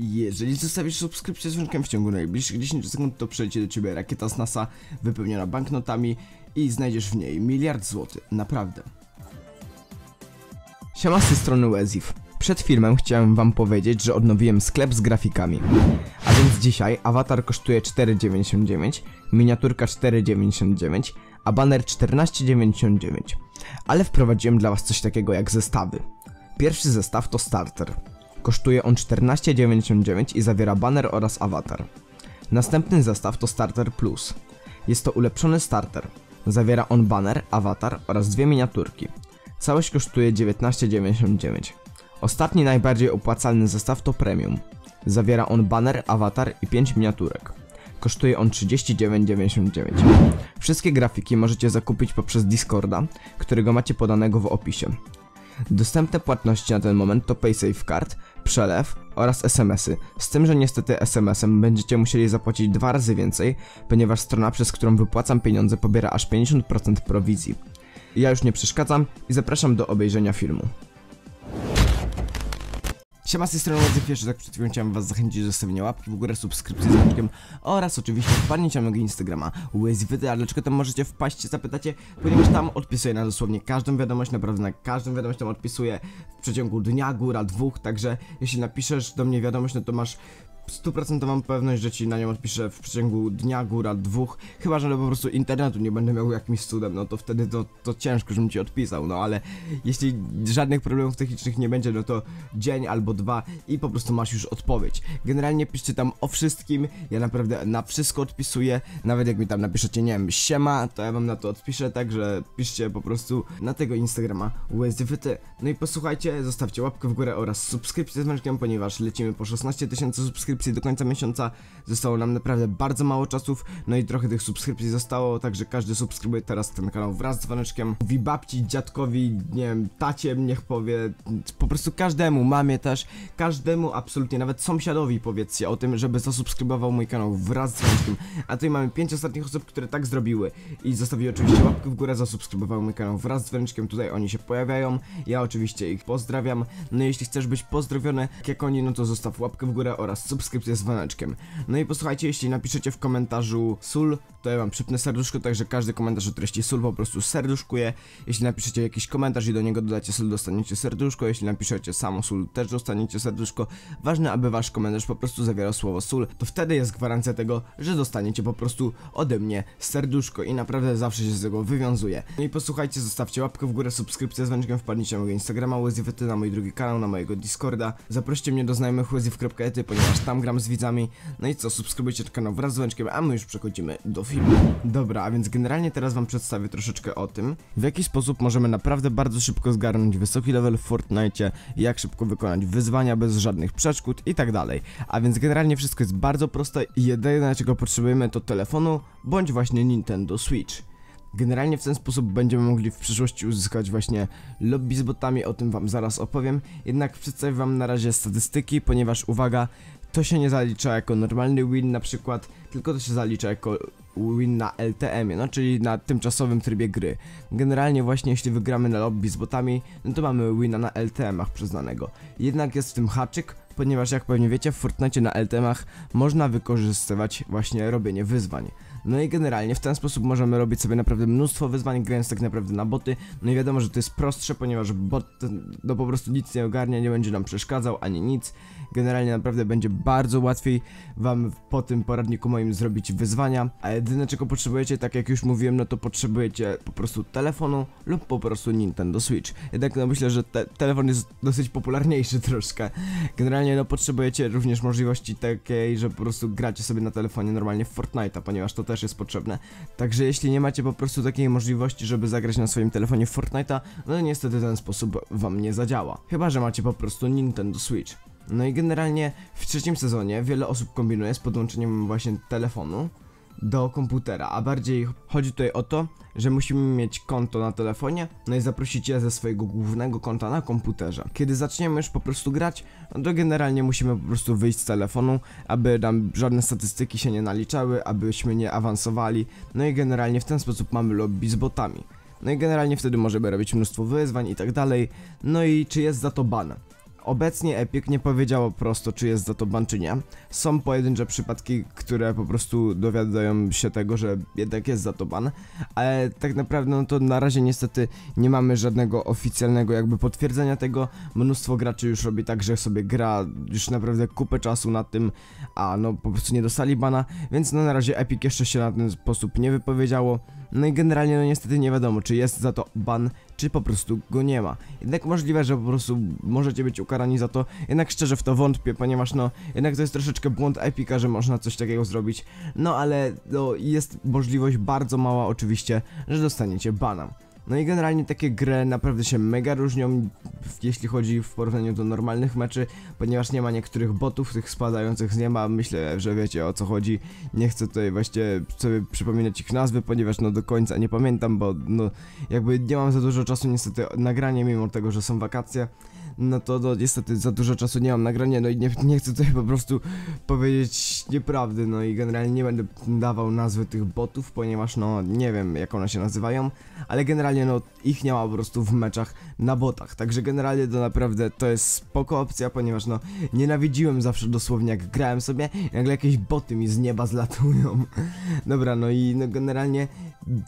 Jeżeli zostawisz subskrypcję z dzwonkiem w ciągu najbliższych 10 sekund, to przejdzie do ciebie rakieta z NASA wypełniona banknotami i znajdziesz w niej 1 000 000 000 złotych, naprawdę. Siema, z tej strony Weziv. Przed filmem chciałem wam powiedzieć, że odnowiłem sklep z grafikami. A więc dzisiaj awatar kosztuje 4,99, miniaturka 4,99, a baner 14,99. Ale wprowadziłem dla was coś takiego jak zestawy. Pierwszy zestaw to starter. Kosztuje on 14,99 i zawiera baner oraz awatar. Następny zestaw to starter plus. Jest to ulepszony starter. Zawiera on baner, awatar oraz 2 miniaturki. Całość kosztuje 19,99. Ostatni, najbardziej opłacalny zestaw to premium. Zawiera on baner, awatar i 5 miniaturek. Kosztuje on 39,99. Wszystkie grafiki możecie zakupić poprzez Discorda, którego macie podanego w opisie. Dostępne płatności na ten moment to PaySafeCard, przelew oraz SMS-y, z tym, że niestety SMS-em będziecie musieli zapłacić 2 razy więcej, ponieważ strona, przez którą wypłacam pieniądze, pobiera aż 50% prowizji. Ja już nie przeszkadzam i zapraszam do obejrzenia filmu. Siema, z tej strony Weziv, jeszcze tak przed chwilą chciałem was zachęcić do zostawienia łapki w górę, subskrypcji z dzwonkiem oraz oczywiście wpadnięcia na mojego Instagrama WSWD, a dlaczego tam możecie wpaść, zapytacie, ponieważ tam odpisuję na dosłownie każdą wiadomość, naprawdę na każdą wiadomość tam odpisuję w przeciągu dnia, góra, 2, także jeśli napiszesz do mnie wiadomość, no to masz 100% mam pewność, że ci na nią odpiszę w przeciągu dnia, góra, 2. Chyba że po prostu internetu nie będę miał jakimś cudem, no to wtedy to ciężko, żebym ci odpisał. No ale jeśli żadnych problemów technicznych nie będzie, no to dzień albo 2 i po prostu masz już odpowiedź. Generalnie piszcie tam o wszystkim, ja naprawdę na wszystko odpisuję. Nawet jak mi tam napiszecie, nie wiem, siema, to ja wam na to odpiszę, także piszcie po prostu na tego Instagrama WSWT. No i posłuchajcie, zostawcie łapkę w górę oraz subskrypcję z dzwonkiem, ponieważ lecimy po 16 000 subskrypcji do końca miesiąca. Zostało nam naprawdę bardzo mało czasów, no i trochę tych subskrypcji zostało, także każdy subskrybuje teraz ten kanał wraz z dzwoneczkiem. V-Babci, dziadkowi, nie wiem, tacie, niech powie, po prostu każdemu, mamie też, każdemu absolutnie, nawet sąsiadowi powiedzcie o tym, żeby zasubskrybował mój kanał wraz z dzwoneczkiem. A tutaj mamy 5 ostatnich osób, które tak zrobiły i zostawiły oczywiście łapkę w górę, zasubskrybowały mój kanał wraz z dzwoneczkiem, tutaj oni się pojawiają, ja oczywiście ich pozdrawiam. No i jeśli chcesz być pozdrowiony jak oni, no to zostaw łapkę w górę oraz subskrypcję z dzwoneczkiem. No i posłuchajcie, jeśli napiszecie w komentarzu sól, to ja wam przypnę serduszko, także każdy komentarz o treści sól po prostu serduszkuje. Jeśli napiszecie jakiś komentarz i do niego dodacie sól, dostaniecie serduszko. Jeśli napiszecie samo sól, też dostaniecie serduszko. Ważne, aby wasz komentarz po prostu zawierał słowo sól, to wtedy jest gwarancja tego, że dostaniecie po prostu ode mnie serduszko i naprawdę zawsze się z tego wywiązuję. No i posłuchajcie, zostawcie łapkę w górę, subskrypcję z dzwoneczkiem, wpadnijcie na mojego Instagrama Weziv, na mój drugi kanał, na mojego Discorda. Zaproście mnie do znajomych weziv.ety, ponieważ tam gram z widzami. No i co, subskrybujcie kanał wraz z dzwoneczkiem, a my już przechodzimy do filmu. Dobra, a więc generalnie teraz wam przedstawię troszeczkę o tym, w jaki sposób możemy naprawdę bardzo szybko zgarnąć wysoki level w Fortnite, jak szybko wykonać wyzwania bez żadnych przeszkód i tak dalej. A więc generalnie wszystko jest bardzo proste i jedyne, czego potrzebujemy, to telefonu bądź właśnie Nintendo Switch. Generalnie w ten sposób będziemy mogli w przyszłości uzyskać właśnie lobby z botami, o tym wam zaraz opowiem. Jednak przedstawię wam na razie statystyki, ponieważ uwaga, to się nie zalicza jako normalny win na przykład, tylko to się zalicza jako win na LTM-ie, no czyli na tymczasowym trybie gry. Generalnie właśnie jeśli wygramy na lobby z botami, no to mamy wina na LTM-ach przyznanego. Jednak jest w tym haczyk, ponieważ jak pewnie wiecie, w Fortnite na LTM-ach można wykorzystywać właśnie robienie wyzwań. No i generalnie w ten sposób możemy robić sobie naprawdę mnóstwo wyzwań, grając tak naprawdę na boty. No i wiadomo, że to jest prostsze, ponieważ bot no po prostu nic nie ogarnia, nie będzie nam przeszkadzał ani nic. Generalnie naprawdę będzie bardzo łatwiej wam po tym poradniku moim zrobić wyzwania. A jedyne, czego potrzebujecie, tak jak już mówiłem, no to potrzebujecie po prostu telefonu lub po prostu Nintendo Switch. Jednak no myślę, że telefon jest dosyć popularniejszy troszkę. Generalnie no potrzebujecie również możliwości takiej, że po prostu gracie sobie na telefonie normalnie w Fortnite'a, ponieważ to też jest potrzebne. Także jeśli nie macie po prostu takiej możliwości, żeby zagrać na swoim telefonie w Fortnite'a, no niestety ten sposób wam nie zadziała. Chyba że macie po prostu Nintendo Switch. No i generalnie w trzecim sezonie wiele osób kombinuje z podłączeniem właśnie telefonu do komputera, a bardziej chodzi tutaj o to, że musimy mieć konto na telefonie, no i zaprosić je ze swojego głównego konta na komputerze. Kiedy zaczniemy już po prostu grać, no to generalnie musimy po prostu wyjść z telefonu, aby nam żadne statystyki się nie naliczały, abyśmy nie awansowali, no i generalnie w ten sposób mamy lobby z botami. No i generalnie wtedy możemy robić mnóstwo wyzwań i tak dalej, no i czy jest za to ban? Obecnie Epic nie powiedziało prosto, czy jest za to ban, czy nie. Są pojedyncze przypadki, które po prostu dowiadają się tego, że jednak jest za to ban, ale tak naprawdę no to na razie niestety nie mamy żadnego oficjalnego jakby potwierdzenia tego. Mnóstwo graczy już robi tak, że sobie gra już naprawdę kupę czasu nad tym, a no po prostu nie dostali bana, więc no na razie Epic jeszcze się na ten sposób nie wypowiedziało. No i generalnie no niestety nie wiadomo, czy jest za to ban, czy po prostu go nie ma. Jednak możliwe, że po prostu możecie być ukarani za to, jednak szczerze w to wątpię, ponieważ no jednak to jest troszeczkę błąd Epica, że można coś takiego zrobić. No ale no, jest możliwość bardzo mała oczywiście, że dostaniecie bana. No i generalnie takie gry naprawdę się mega różnią, jeśli chodzi w porównaniu do normalnych meczy, ponieważ nie ma niektórych botów, tych spadających z nieba, myślę, że wiecie o co chodzi. Nie chcę tutaj właśnie sobie przypominać ich nazwy, ponieważ no do końca nie pamiętam, bo no jakby nie mam za dużo czasu niestety nagranie, mimo tego, że są wakacje. No to no, niestety za dużo czasu nie mam nagrania, no i nie chcę tutaj po prostu powiedzieć nieprawdy, no i generalnie nie będę dawał nazwy tych botów, ponieważ no nie wiem jak one się nazywają, ale generalnie no ich nie ma po prostu w meczach na botach, także generalnie to naprawdę to jest spoko opcja, ponieważ no nienawidziłem zawsze dosłownie jak grałem sobie, nagle jakieś boty mi z nieba zlatują. Dobra, no i no generalnie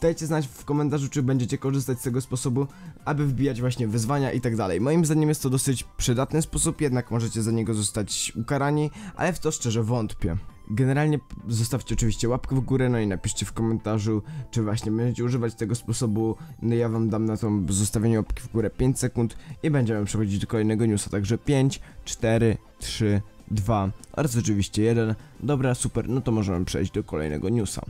dajcie znać w komentarzu, czy będziecie korzystać z tego sposobu, aby wbijać właśnie wyzwania i tak dalej. Moim zdaniem jest to dosyć przydatny sposób, jednak możecie za niego zostać ukarani, ale w to szczerze wątpię. Generalnie zostawcie oczywiście łapkę w górę, no i napiszcie w komentarzu, czy właśnie będziecie używać tego sposobu. No ja wam dam na to zostawienie łapki w górę 5 sekund i będziemy przechodzić do kolejnego newsa, także 5, 4, 3, 2 oraz oczywiście 1. Dobra, super, no to możemy przejść do kolejnego newsa.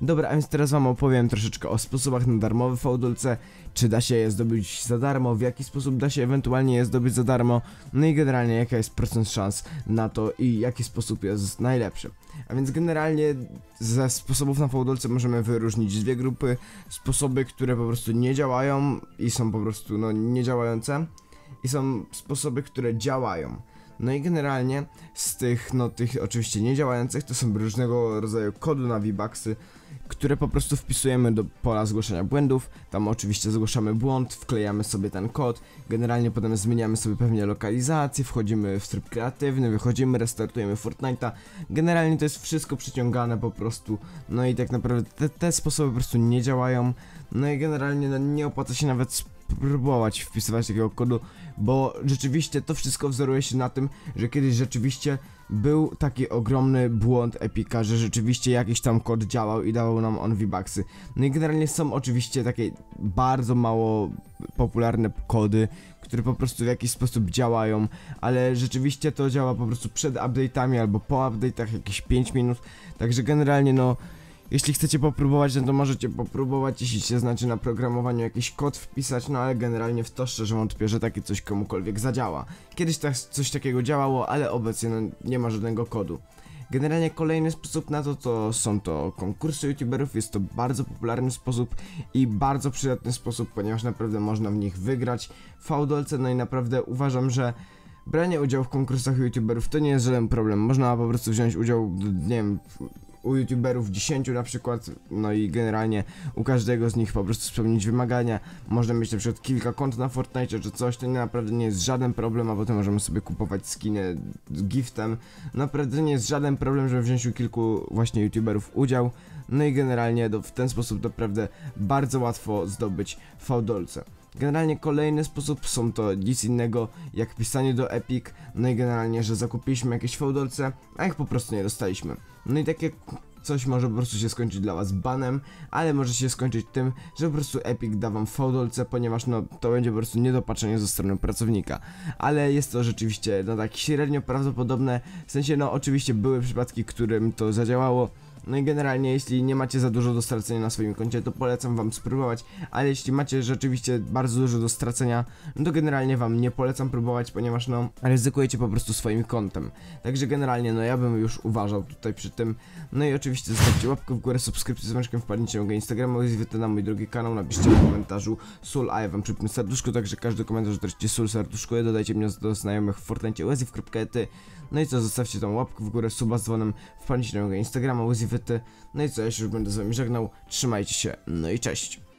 Dobra, a więc teraz wam opowiem troszeczkę o sposobach na darmowe V DOLCE, czy da się je zdobyć za darmo, w jaki sposób da się ewentualnie je zdobyć za darmo, no i generalnie jaka jest procent szans na to i jaki sposób jest najlepszy. A więc generalnie ze sposobów na V DOLCE możemy wyróżnić dwie grupy, sposoby, które po prostu nie działają i są po prostu no niedziałające i są sposoby, które działają. No i generalnie z tych, no tych oczywiście niedziałających to są różnego rodzaju kody na V-Bucksy, które po prostu wpisujemy do pola zgłoszenia błędów, tam oczywiście zgłaszamy błąd, wklejamy sobie ten kod, generalnie potem zmieniamy sobie pewnie lokalizację, wchodzimy w tryb kreatywny, wychodzimy, restartujemy Fortnite'a, generalnie to jest wszystko przyciągane po prostu, no i tak naprawdę te sposoby po prostu nie działają, no i generalnie no, nie opłaca się nawet próbować wpisywać takiego kodu, bo rzeczywiście to wszystko wzoruje się na tym, że kiedyś rzeczywiście był taki ogromny błąd Epica, że rzeczywiście jakiś tam kod działał i dawał nam on V-Bucksy. No i generalnie są oczywiście takie bardzo mało popularne kody, które po prostu w jakiś sposób działają, ale rzeczywiście to działa po prostu przed update'ami albo po update'ach jakieś 5 minut, także generalnie no jeśli chcecie popróbować, no to możecie popróbować, jeśli się znacie na programowaniu, jakiś kod wpisać, no ale generalnie w to szczerze wątpię, że takie coś komukolwiek zadziała. Kiedyś coś takiego działało, ale obecnie no, nie ma żadnego kodu. Generalnie kolejny sposób na to, są to konkursy youtuberów, jest to bardzo popularny sposób i bardzo przydatny sposób, ponieważ naprawdę można w nich wygrać V DOLCE, no i naprawdę uważam, że branie udziału w konkursach youtuberów to nie jest żaden problem, można po prostu wziąć udział, nie wiem, u youtuberów 10 na przykład, no i generalnie u każdego z nich po prostu spełnić wymagania, można mieć na przykład kilka kont na Fortnite czy coś, to naprawdę nie jest żaden problem, a potem możemy sobie kupować skiny giftem, naprawdę nie jest żaden problem, żeby wziąć u kilku właśnie youtuberów udział, no i generalnie w ten sposób naprawdę bardzo łatwo zdobyć V DOLCE. Generalnie kolejny sposób są to nic innego jak pisanie do Epic, no i generalnie, że zakupiliśmy jakieś V DOLCE, a ich po prostu nie dostaliśmy. No i takie coś może po prostu się skończyć dla was banem, ale może się skończyć tym, że po prostu Epic da wam V DOLCE, ponieważ no to będzie po prostu niedopatrzenie ze strony pracownika. Ale jest to rzeczywiście no tak średnio prawdopodobne, w sensie no oczywiście były przypadki, którym to zadziałało. No i generalnie jeśli nie macie za dużo do stracenia na swoim koncie, to polecam wam spróbować, ale jeśli macie rzeczywiście bardzo dużo do stracenia, no to generalnie wam nie polecam próbować, ponieważ no ryzykujecie po prostu swoim kontem. Także generalnie no ja bym już uważał tutaj przy tym. No i oczywiście zostawcie łapkę w górę, subskrypcję z mężkiem, wpadnijcie na mojego Instagrama, Weziv na mój drugi kanał, napiszcie w komentarzu sól, a ja wam przypnę serduszko, także każdy komentarz treści sól, serduszko, ja dodajcie mnie do znajomych w Fortnite Weziv.ety. No i co, zostawcie tą łapkę w górę, suba z dzwonem, wpadnijcie na mojego Instagrama, Weziv. No i co, ja się już będę z wami żegnał, trzymajcie się, no i cześć.